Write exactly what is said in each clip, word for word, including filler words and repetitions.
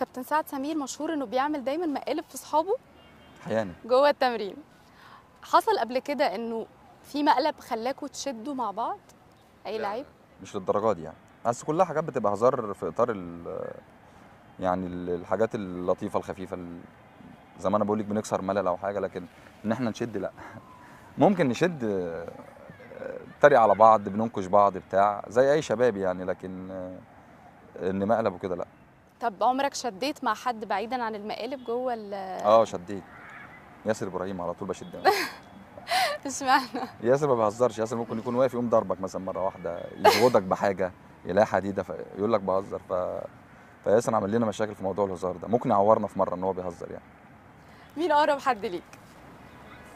كابتن سعد سمير مشهور انه بيعمل دايما مقالب في اصحابه احيانا جوه التمرين. حصل قبل كده انه في مقلب خلاكوا تشدوا مع بعض اي لعيب؟ مش للدرجه دي يعني، بس كلها حاجات بتبقى هزار في اطار يعني الحاجات اللطيفه الخفيفه، زي ما انا بقول لك بنكسر ملل او حاجه، لكن ان احنا نشد لا. ممكن نشد نتريق على بعض، بننكش بعض بتاع زي اي شباب يعني، لكن ان مقلب وكده لا. طب عمرك شديت مع حد بعيدا عن المقالب جوه ال اه شديت ياسر ابراهيم على طول بشد معاه. اشمعنى؟ ياسر ما بيهزرش، ياسر ممكن يكون واقف يقوم ضربك مثلا مره واحده، يزودك بحاجه، يلاقي حديده فيقول لك بهزر، ف فياسر عمل لنا مشاكل في موضوع الهزار ده، ممكن يعورنا في مره ان هو بيهزر يعني. مين اقرب حد ليك؟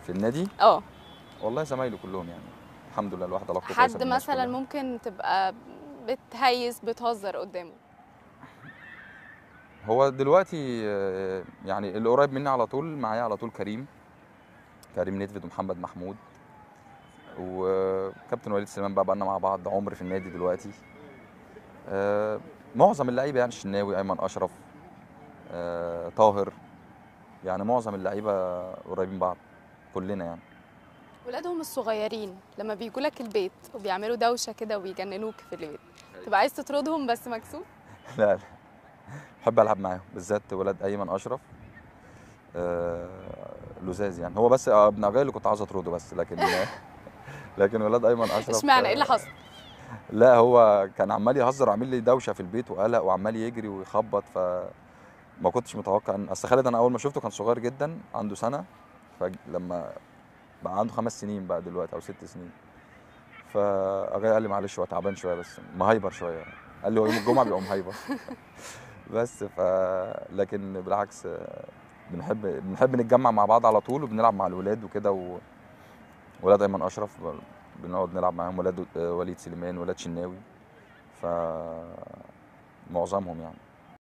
في النادي؟ اه والله زمايله كلهم يعني الحمد لله، الواحد علاقته كويسه. حد مثلا ممكن تبقى بتهيس بتهزر قدامه؟ هو دلوقتي يعني اللي قريب مني على طول معايا على طول كريم كريم نيفيد ومحمد محمود وكابتن وليد سليمان، بقى بقالنا مع بعض عمر في النادي دلوقتي. معظم اللعيبه يعني الشناوي، ايمن اشرف، طاهر، يعني معظم اللعيبه قريبين بعض كلنا يعني. ولادهم الصغيرين لما بيجوا لك البيت وبيعملوا دوشه كده وبيجننوك في البيت، تبقى عايز تطردهم بس مكسوف؟ لا لا، بحب العب معاهم، بالذات ولاد ايمن اشرف آه لزاز يعني، هو بس ابن أجايي اللي كنت عاوز اطرده بس، لكن لكن ولاد ايمن اشرف اشمعنى؟ ايه اللي حصل؟ لا هو كان عمال يهزر وعامل لي دوشه في البيت وقلق وعمال يجري ويخبط، فما كنتش متوقع ان اصل خالد انا اول ما شفته كان صغير جدا عنده سنه، فلما بقى عنده خمس سنين بقى دلوقتي او ست سنين، فأجايي قال لي معلش هو تعبان شويه بس مهايبر شويه، قال لي هو يوم الجمعه بيبقى مهايبر بس ف لكن بالعكس بنحب بنحب نتجمع مع بعض على طول وبنلعب مع الولاد وكده، و ولاد ايمن اشرف بنقعد نلعب معاهم، ولاد وليد سليمان، ولاد شناوي، ف معظمهم يعني.